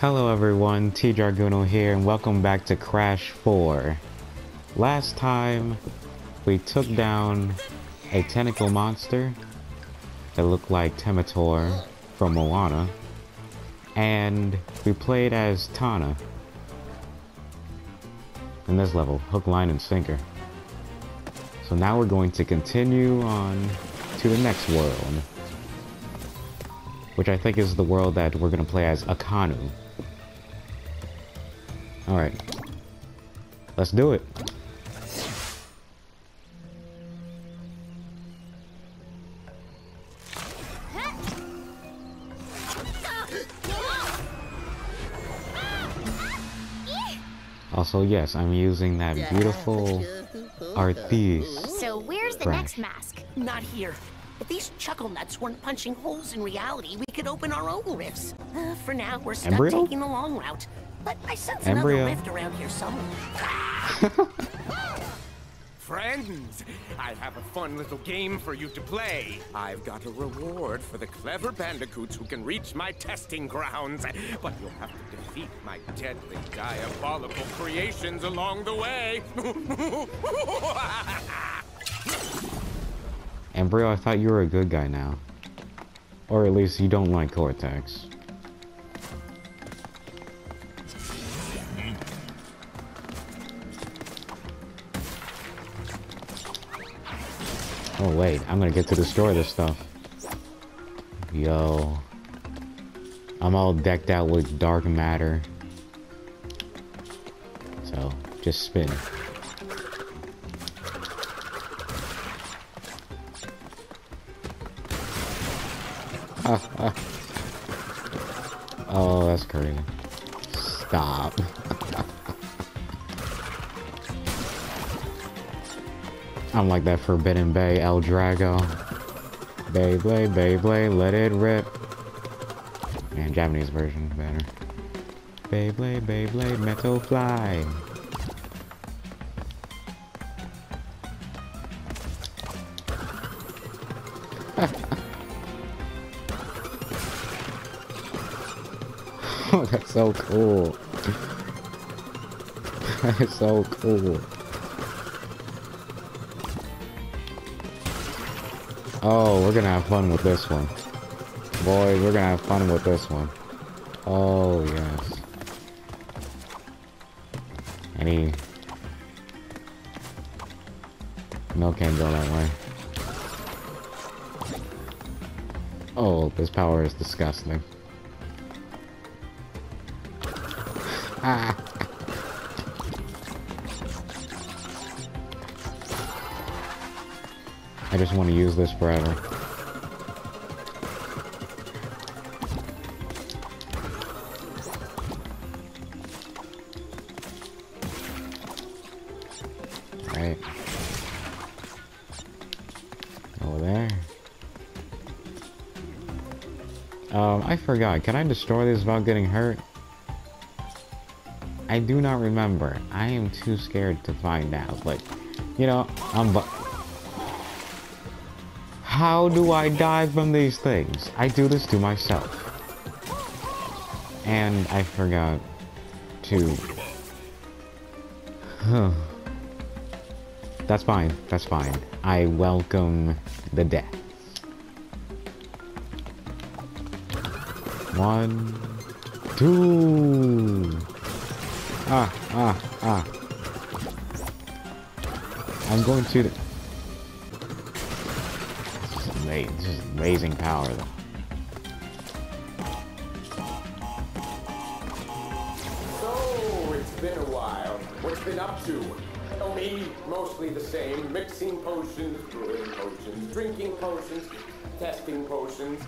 Hello everyone, T-Draguno here and welcome back to Crash 4. Last time, we took down a tentacle monster that looked like Temetor from Moana, and we played as Tana in this level, hook, line, and sinker. So now we're going to continue on to the next world, which I think is the world that we're going to play as Akanu. Alright. Let's do it. Also, yes, I'm using that beautiful Arthes. So where's the next mask? Not here. If these chuckle nuts weren't punching holes in reality, we could open our own rifts. For now, we're stuck taking the long route. But I sense another rift around here somewhere. Friends, I have a fun little game for you to play. I've got a reward for the clever bandicoots who can reach my testing grounds. But you'll have to defeat my deadly, diabolical creations along the way. Embryo, I thought you were a good guy now. Or at least you don't like Cortex. Oh wait, I'm gonna get to destroy this stuff. Yo. I'm all decked out with dark matter. So, just spin. Oh, that's crazy. Stop. I'm like that Forbidden Bay, El Drago. Beyblade, Beyblade, let it rip. Man, Japanese version better. Beyblade, Beyblade, metal fly. Oh, that's so cool. That is so cool. Oh, we're gonna have fun with this one. Boys, we're gonna have fun with this one. Oh, yes. Any... No, can't go that way. Oh, this power is disgusting. Ah! I just want to use this forever. Alright. Over there. I forgot. Can I destroy this without getting hurt? I do not remember. I am too scared to find out. Like, you know, how do I die from these things? I do this to myself. And I forgot to... That's fine. That's fine. I welcome the death. One... Two... I'm going to... This is amazing power, though. So, it's been a while. What's been up to? Oh, me, mostly the same. Mixing potions, brewing potions, drinking potions, testing potions.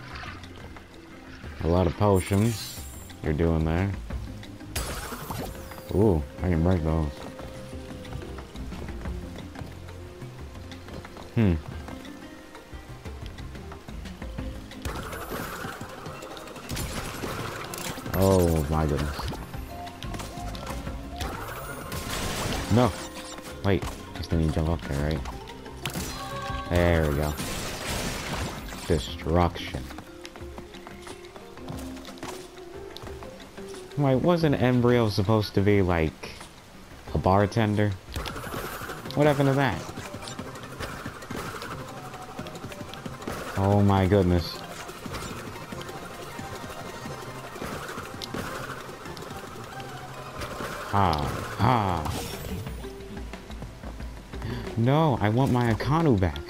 A lot of potions you're doing there. Ooh, I can break those. Oh my goodness. No! Wait, I still need to jump up there, right? There we go. Destruction. Wait, wasn't Embryo supposed to be like a bartender? What happened to that? Oh my goodness. Ah, ah. No, I want my Akanu back.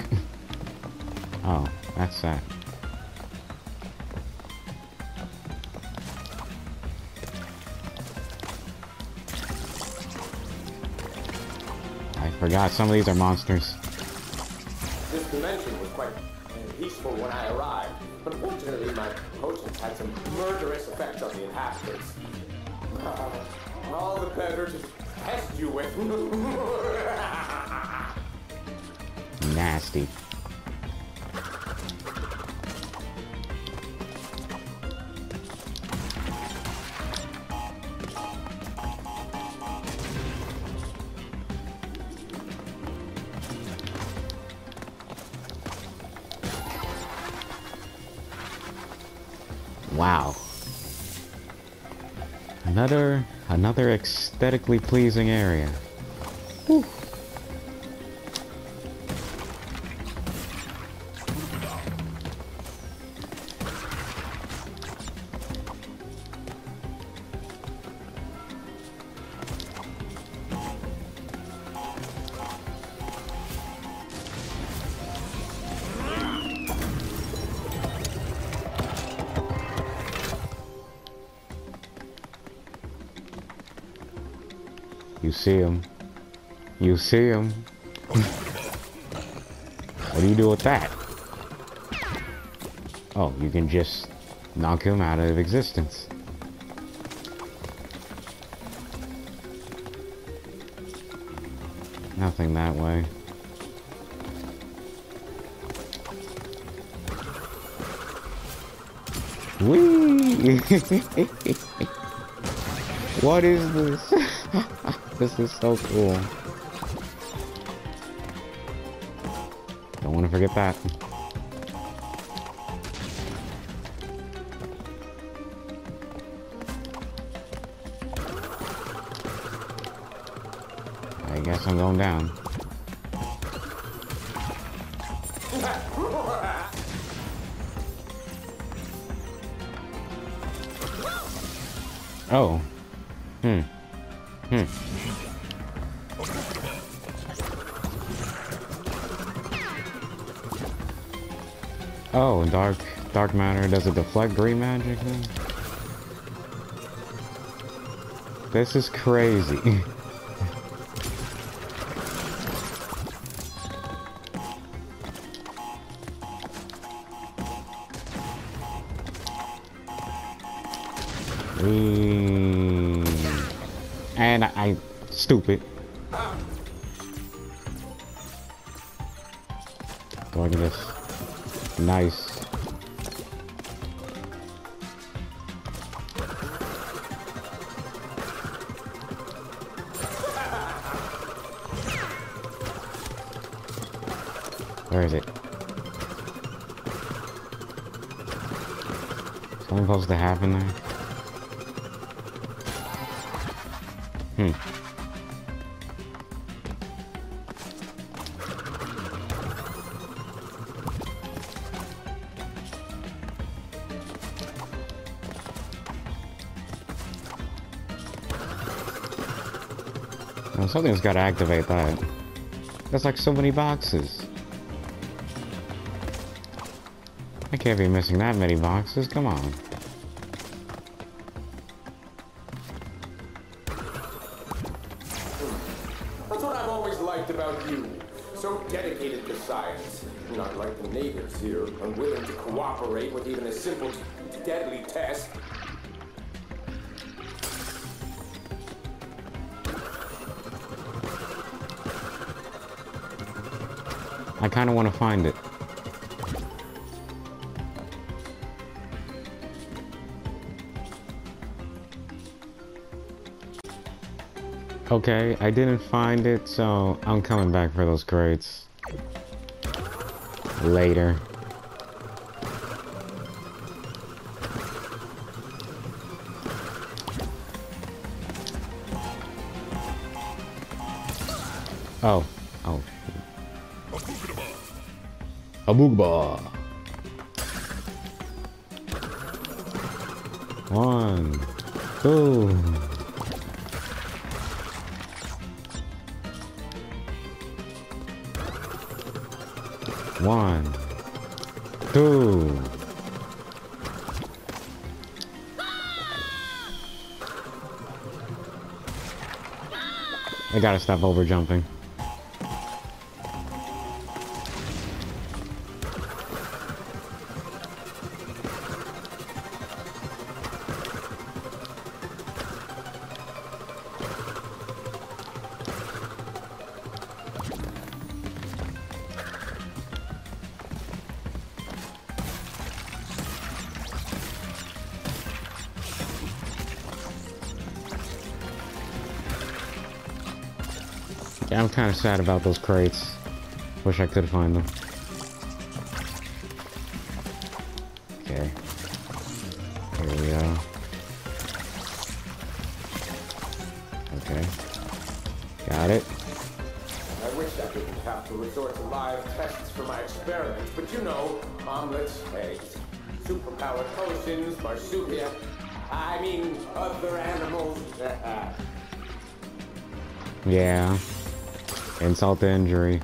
Oh, that's sad. I forgot, some of these are monsters. This dimension was quite peaceful when I arrived, but fortunately my potions had some murderous effects on the inhabitants. All the better to test you with. Nasty. Wow. Another aesthetically pleasing area. Whew. See him. You see him. What do you do with that? Oh, you can just knock him out of existence. Nothing that way. Whee! What is this? This is so cool. Don't want to forget that. I guess I'm going down. Oh. Hmm. Hmm. Oh, dark matter, does it deflect green magic then? This is crazy. And I stupid. Going to this. Nice. Where is it? Something supposed to happen there? Hmm. Something's got to activate that. That's like so many boxes. I can't be missing that many boxes. Come on. That's what I've always liked about you. So dedicated to science. Not like the natives here, unwilling to cooperate with even a simple deadly test. I kind of want to find it. Okay, I didn't find it, so I'm coming back for those crates. Later. Oh. Oh. Aboogaba. One. Two. One. Two. I gotta stop over jumping. I'm kind of sad about those crates. Wish I could find them. Okay. Here we go. Okay. Got it. I wish I didn't have to resort to live tests for my experiments, but you know, omelets, eggs, superpowered potions, marsupial, I mean, other animals. Yeah. Insult to injury.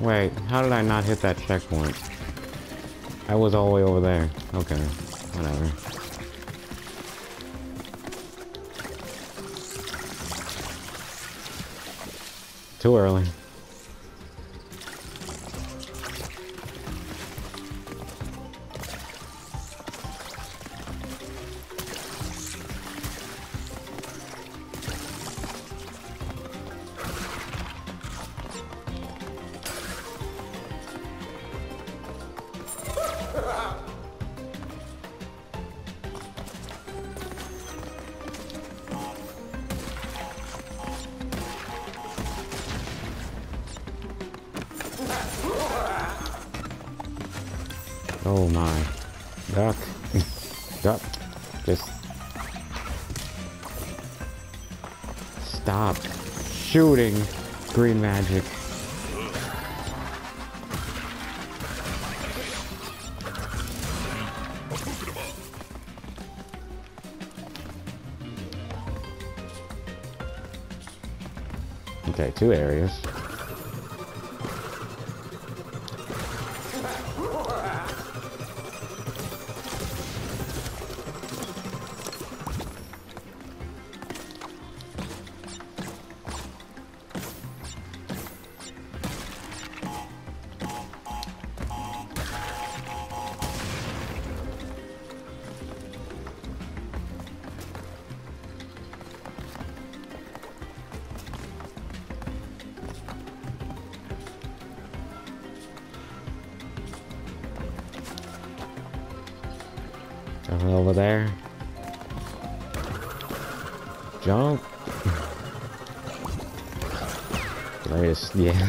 Wait, how did I not hit that checkpoint? I was all the way over there. Okay, whatever. Too early. Oh my. Duck. Duck. Just... stop shooting green magic. Okay, two areas. Over there. Jump. Latest, yeah.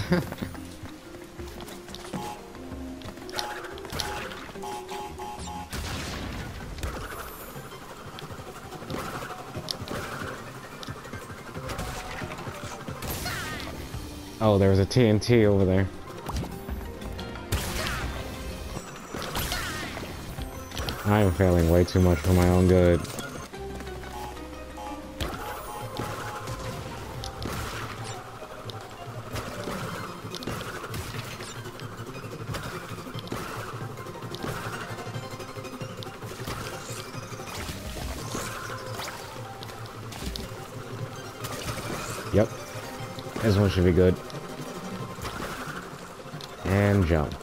Oh, there was a TNT over there. I am failing way too much for my own good. Yep. This one should be good. And jump.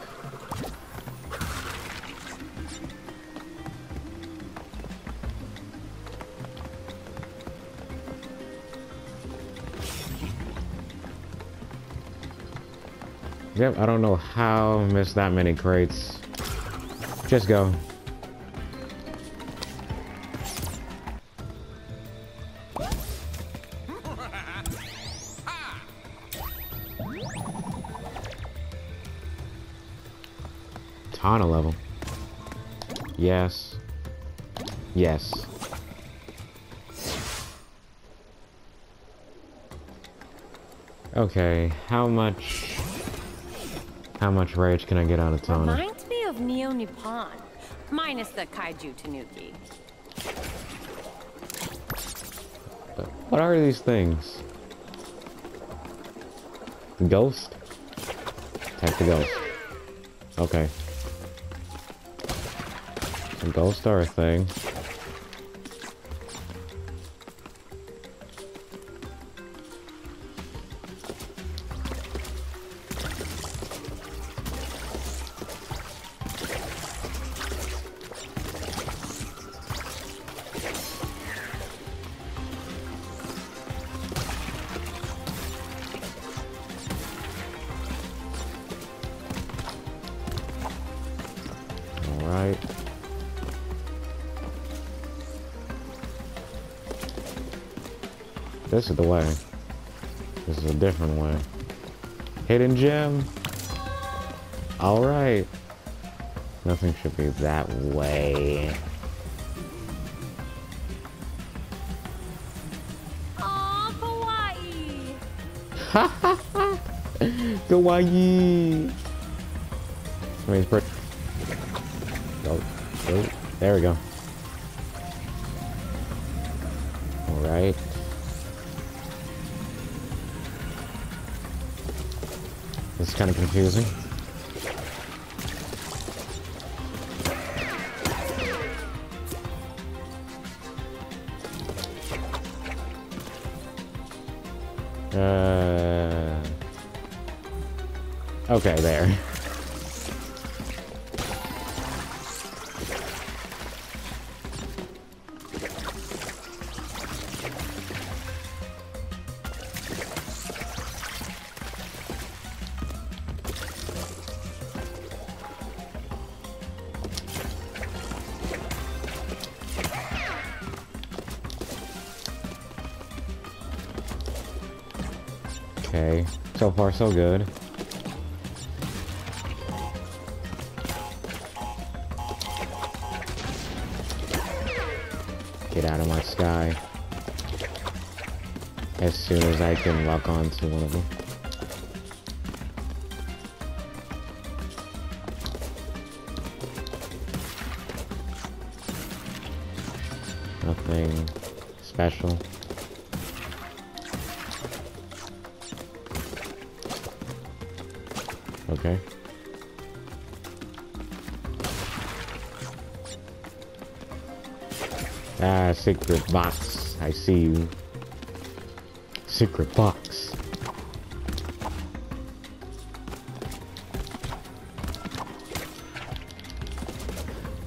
Yep, I don't know how I missed that many crates. Just go. Tana level. Yes. Yes. Okay, how much rage can I get out of Tana? Reminds me of Neo Nippon, minus the kaiju tanuki. But what are these things? Ghost? Attack the ghost. Okay. A ghost or a thing. This is the way. This is a different way. Hidden gem. All right. Nothing should be that way. Aww, kawaii. Ha ha ha. Kawaii. I mean, it's pretty. Oh, there we go. All right. It's kind of confusing. Okay, there. Okay, so far so good. Get out of my sky. As soon as I can lock on to one of them. Nothing special. Okay. Ah, secret box. I see you. Secret box.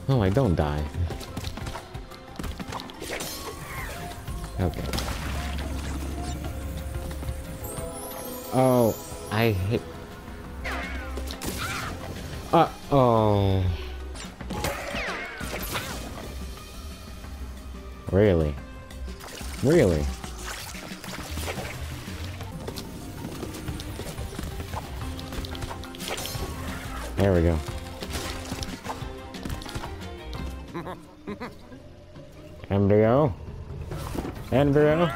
Oh, I don't die. Okay. Oh, I hit. Oh. Really? Really? There we go. Embryo? Embryo?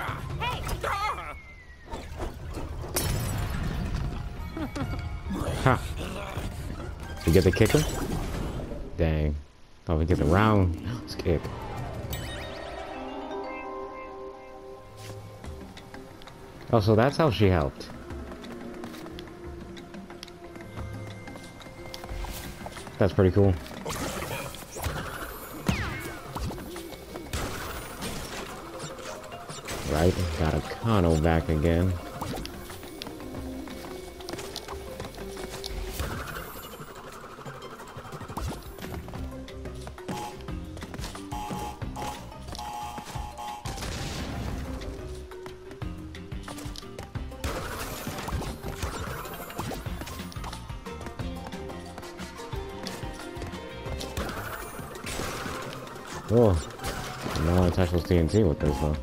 Ha. You get to kick him? Dang. Thought we get the round. Let's kick. Oh, so that's how she helped. That's pretty cool. Right, got Akanu back again. Cool. I don't want to touch those TNT with this though.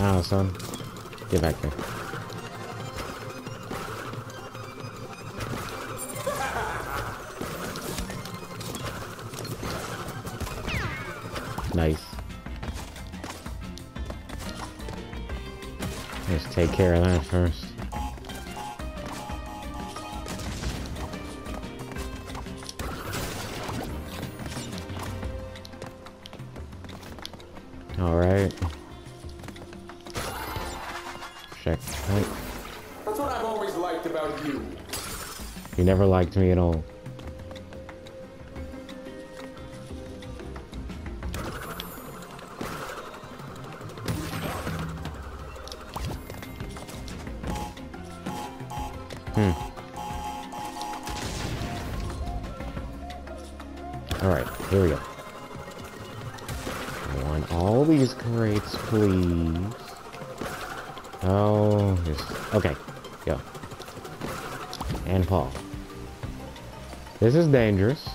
Nah, son. Get back there. Nice. Let's take care of that first. All right. Checkpoint. That's what I've always liked about you. You never liked me at all. Alright, here we go. I want all these crates, please. Oh, just... Okay, go. And fall. This is dangerous.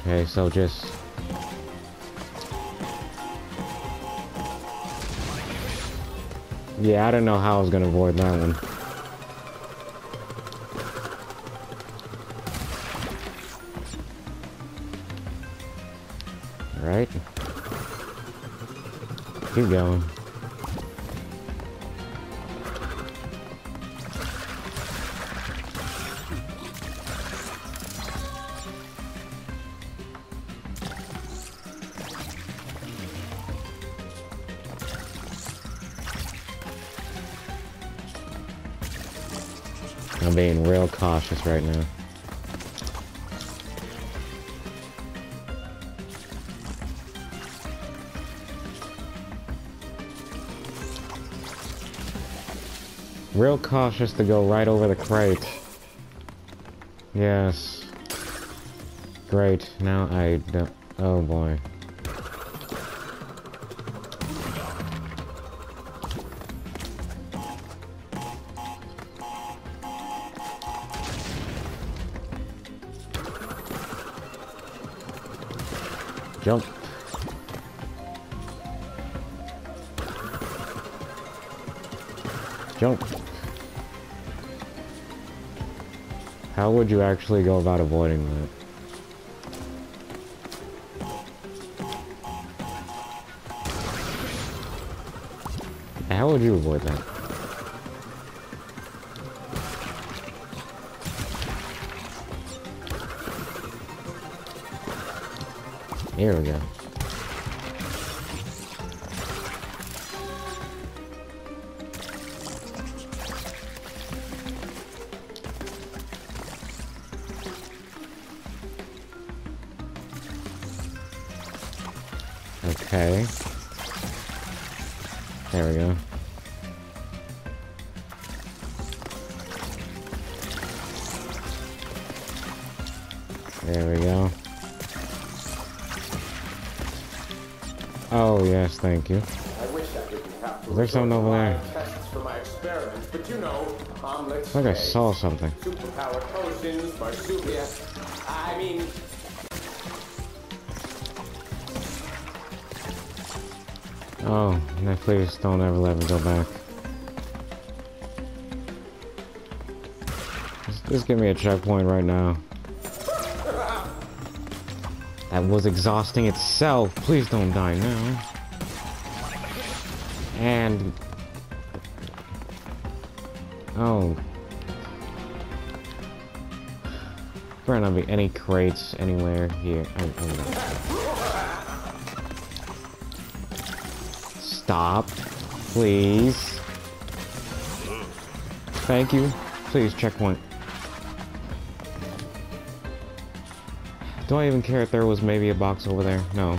Okay, so just... Yeah, I don't know how I was gonna avoid that one. Alright. Keep going. I'm being real cautious right now. Real cautious to go right over the crate. Yes. Great. Now I don't... Oh boy. Jump. Jump. How would you actually go about avoiding that? How would you avoid that? Here we go. Okay. There we go. There we go. Oh yes, thank you. I wish I didn't have to. There's something over there. For my experiments, but you know, I think I saw something. Superpower potions, marsupial. I mean. Oh, no, please don't ever let me go back. Just give me a checkpoint right now. That was exhausting itself. Please don't die now. And... Oh. There are not be any crates anywhere here. Oh. Stop. Please. Thank you. Please, checkpoint. Do I even care if there was maybe a box over there? No.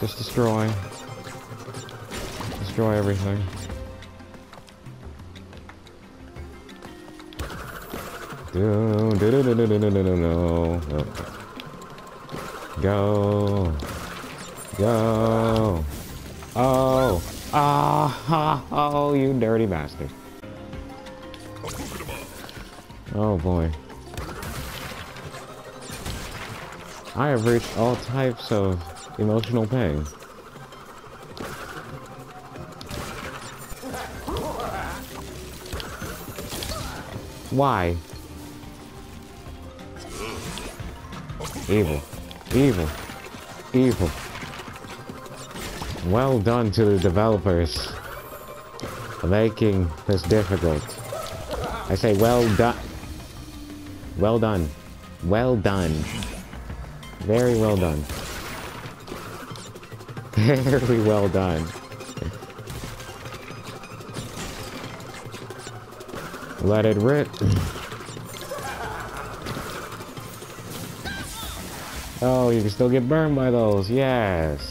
Just destroy. Destroy everything. Go. Go. Oh. Ah. Oh, you dirty bastard. Oh boy. I have reached all types of emotional pain. Why? Evil. Evil. Evil. Well done to the developers for making this difficult. I say well done. Well done. Well done. Very well done. Very well done. Let it rip. Oh, you can still get burned by those. Yes.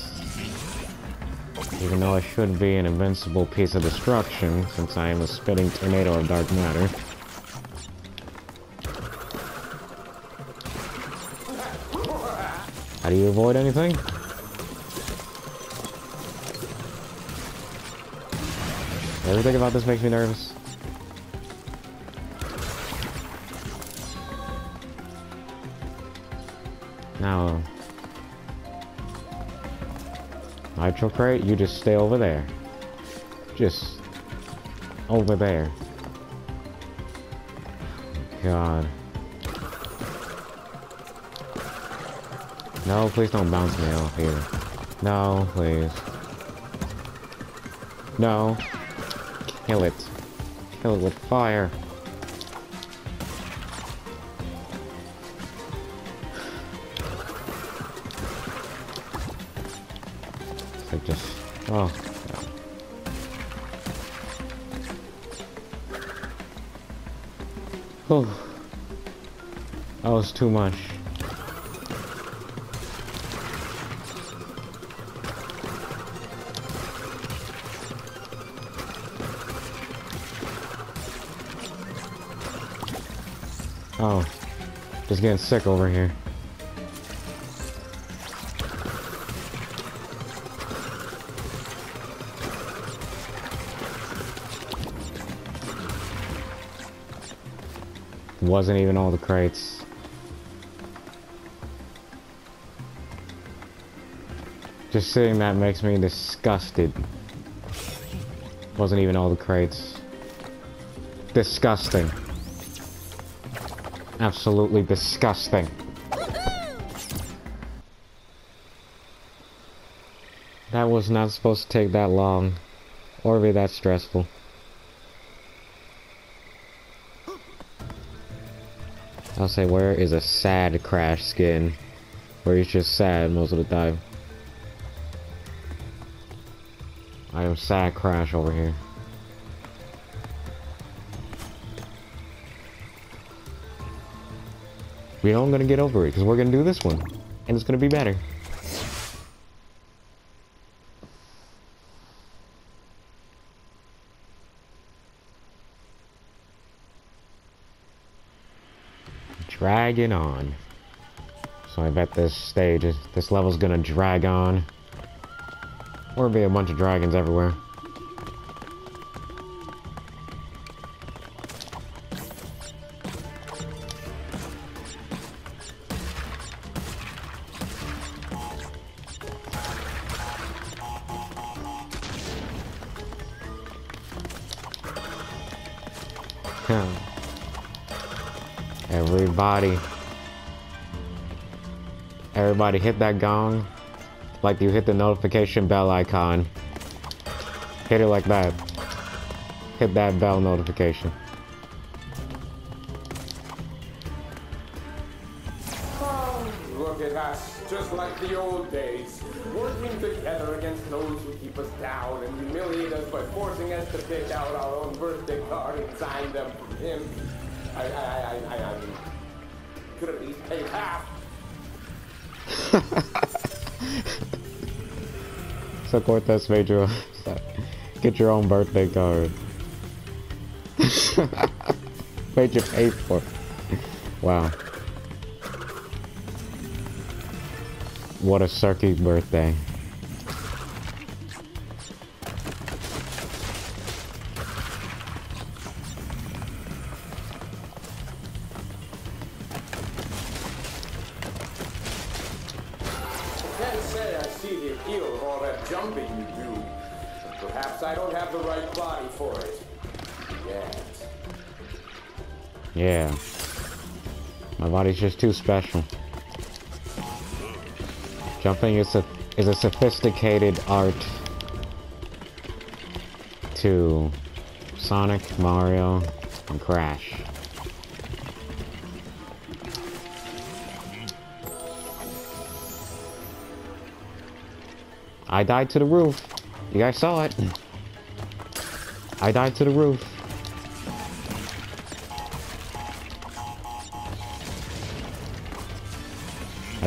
Even though I should be an invincible piece of destruction, since I am a spitting tornado of dark matter. How do you avoid anything? Everything about this makes me nervous. Now, Nitro Crate, you just stay over there. Just over there. God. No, please don't bounce me off here. No, please. No. Kill it. Kill it with fire. Oh. Oh. That was too much. Oh. Just getting sick over here. Wasn't even all the crates. Just seeing that makes me disgusted. Wasn't even all the crates. Disgusting. Absolutely disgusting. That was not supposed to take that long or be that stressful. I'll say, where is a sad Crash skin? Where he's just sad most of the time. I am sad Crash over here. You know I'm gonna get over it, because we're gonna do this one. And it's gonna be better. Dragging on. So I bet this stage, this level's gonna drag on. Or be a bunch of dragons everywhere. Everybody hit that gong like you hit the notification bell icon. Hit it like that. Hit that bell notification. Oh, look at us, just like the old days, working together against those who keep us down and humiliate us by forcing us to pick out our own birthday card and sign them from him. I mean, could at least pay half. So Cortex made you get your own birthday card. Made you pay for it. Wow. What a circuit birthday. It's just too special. Jumping is a sophisticated art to Sonic, Mario, and Crash. I died to the roof. You guys saw it. I died to the roof.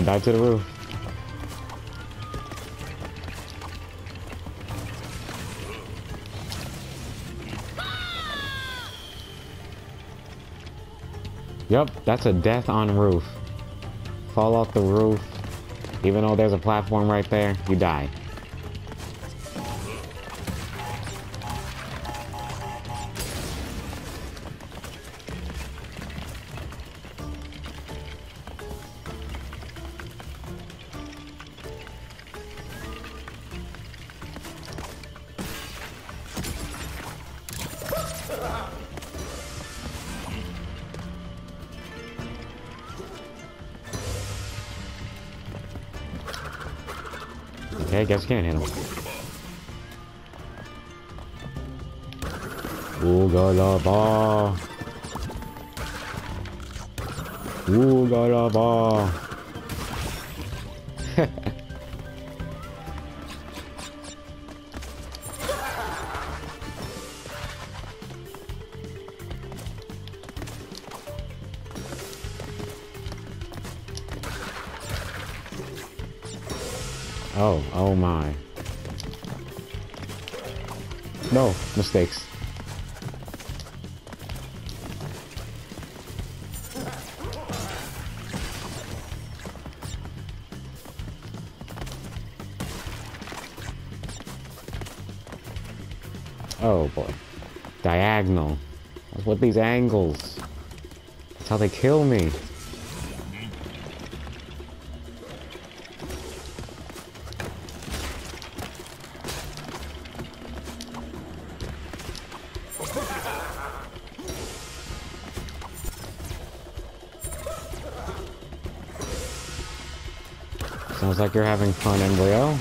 Dive to the roof. Yep, that's a death on roof. Fall off the roof. Even though there's a platform right there, you die. I guess you can't handle it. Ooga la ba. Ooga la ba. Oh my. No mistakes. Oh boy. Diagonal. That's what these angles. That's how they kill me. Sounds like you're having fun, Embryo.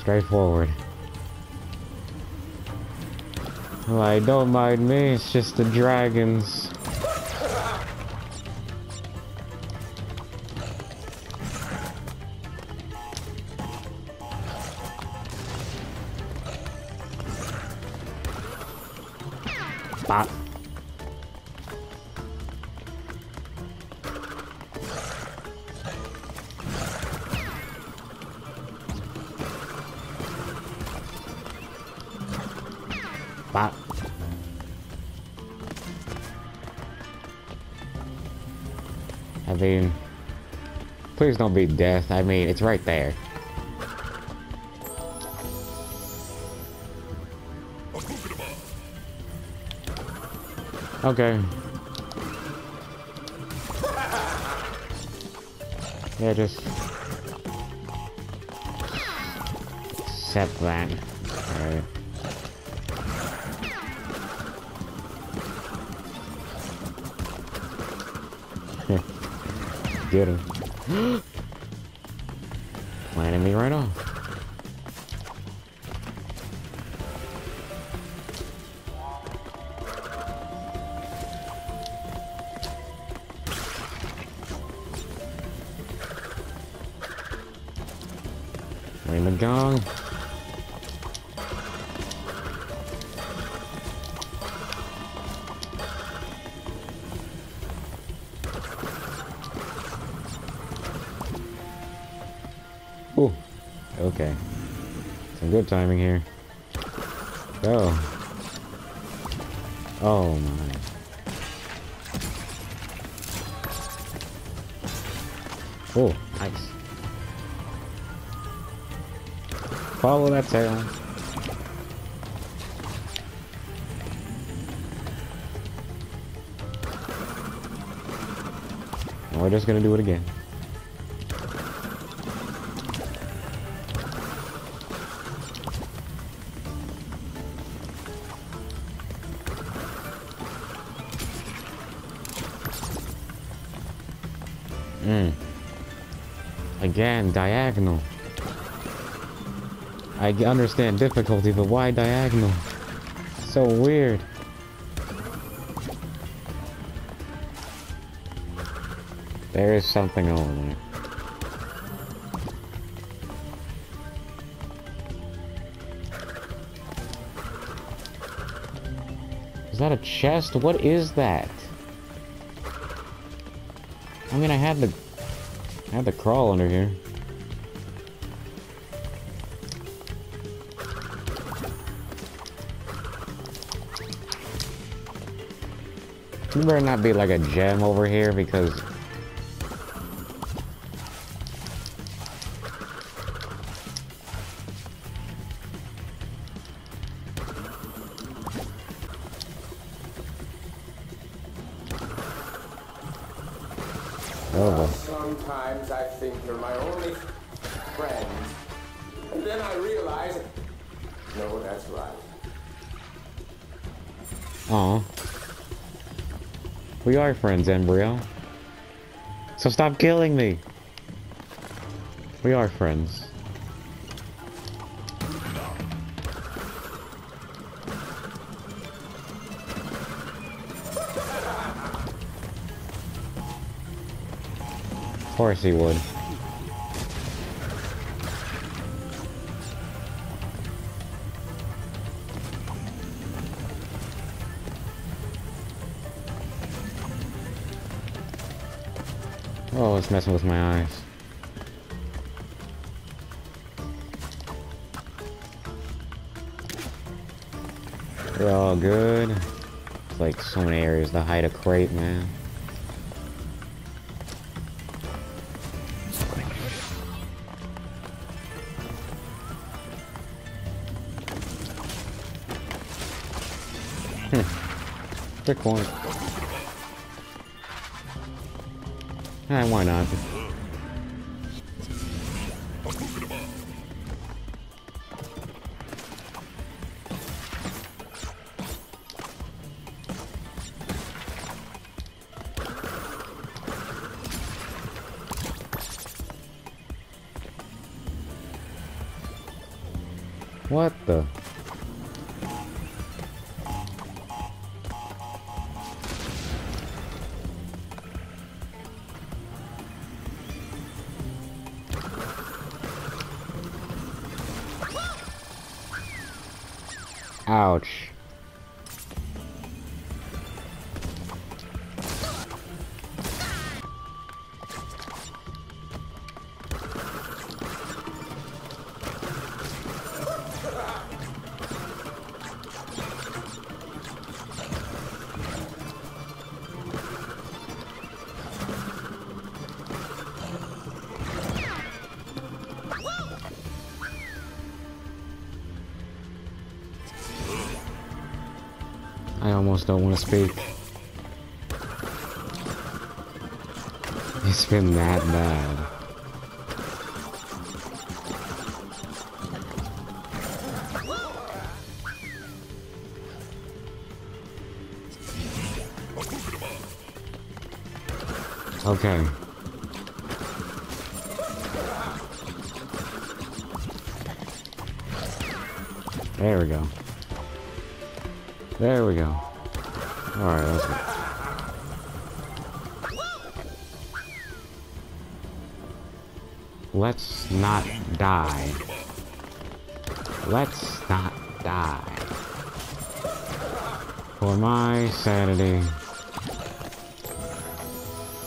Straightforward. Like, don't mind me, it's just the dragons. Please don't be death. I mean, it's right there. Okay. Yeah, just accept that. All right. Get him. Planted me right off. Ring the gong. Okay. Some good timing here. Go. Oh my. Oh, nice. Follow that tail. And we're just gonna do it again. Again, diagonal. I understand difficulty, but why diagonal? So weird. There is something over there. Is that a chest? What is that? I mean, I had to crawl under here. You better not be like a gem over here because... Sometimes I think you're my only friend, and then I realize, no, that's right. Aw. We are friends, Embryo. So stop killing me. We are friends. Of course he would. Oh, it's messing with my eyes. They're all good. It's like so many areas to hide a crate, man. Trick point. Ah, why not? What the? Ouch. I almost don't want to speak. It's been that bad. Okay. There we go. There we go. Alright, that's good. Let's not die. Let's not die. For my sanity.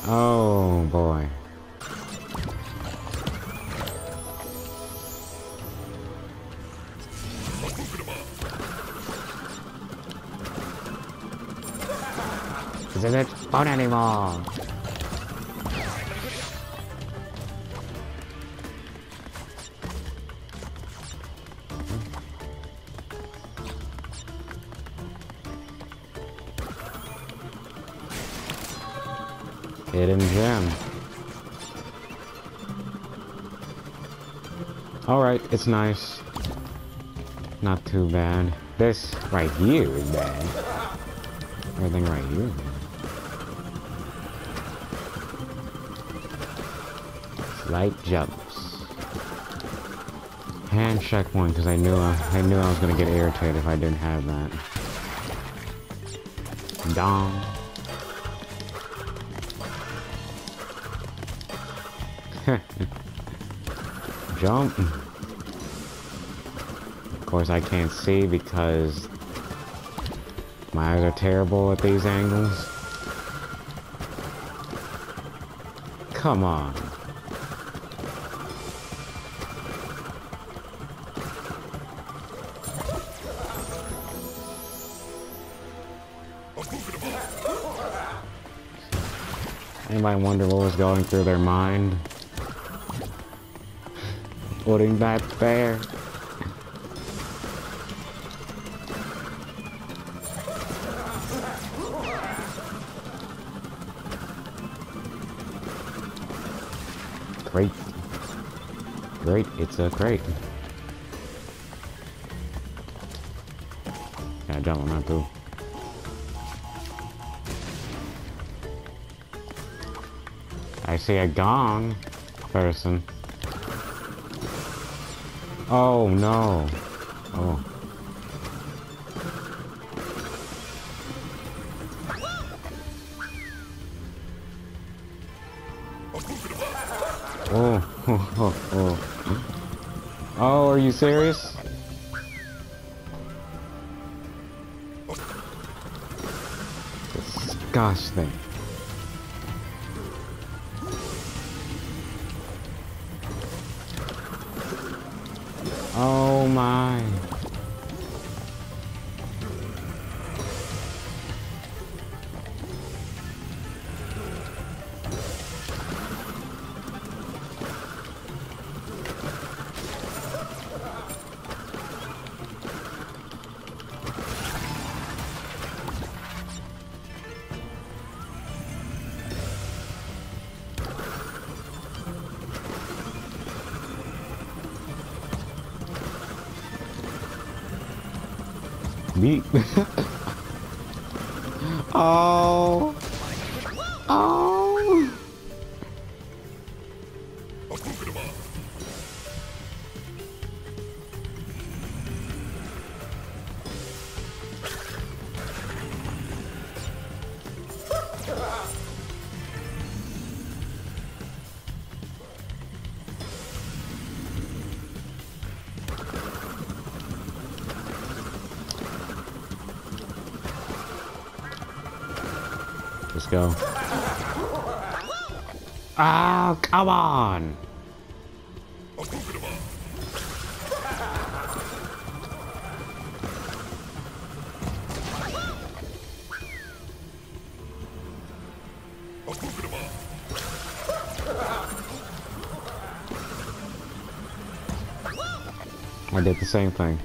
Oh boy. Because they don't spawn anymore. Hidden gem. Alright, it's nice. Not too bad. This right here is bad. Everything right here is bad. Slight jumps. Hand check one, because I knew I was gonna get irritated if I didn't have that. Dong. Jump. Of course I can't see because my eyes are terrible at these angles. Come on. Anybody wonder what was going through their mind? Putting that there. Great. Great, it's a crate. Yeah, jump on that too. I see a gong person. Oh no. Oh. Oh, oh, oh, oh. Oh, are you serious? This gosh thing. Oh my. Oh. Oh. Let's go. Oh, come on! I did the same thing.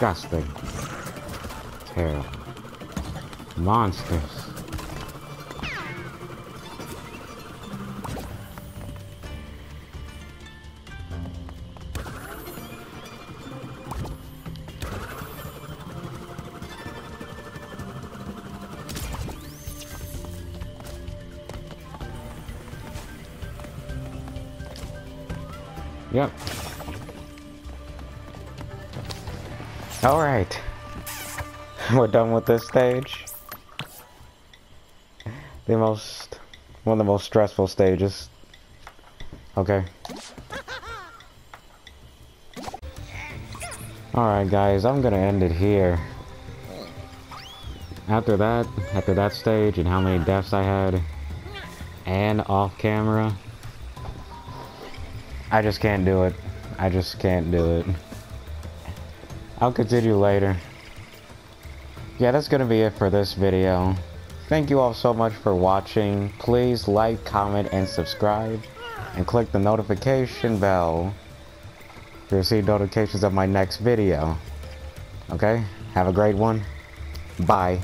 Disgusting. Terrible. Monsters. Yep. Alright, we're done with this stage. One of the most stressful stages. Okay. Alright guys, I'm gonna end it here. After that stage and how many deaths I had, and off camera, I just can't do it. I just can't do it. I'll continue later. Yeah, that's gonna be it for this video. Thank you all so much for watching. Please like, comment, and subscribe, and click the notification bell to receive notifications of my next video. Okay? Have a great one. Bye.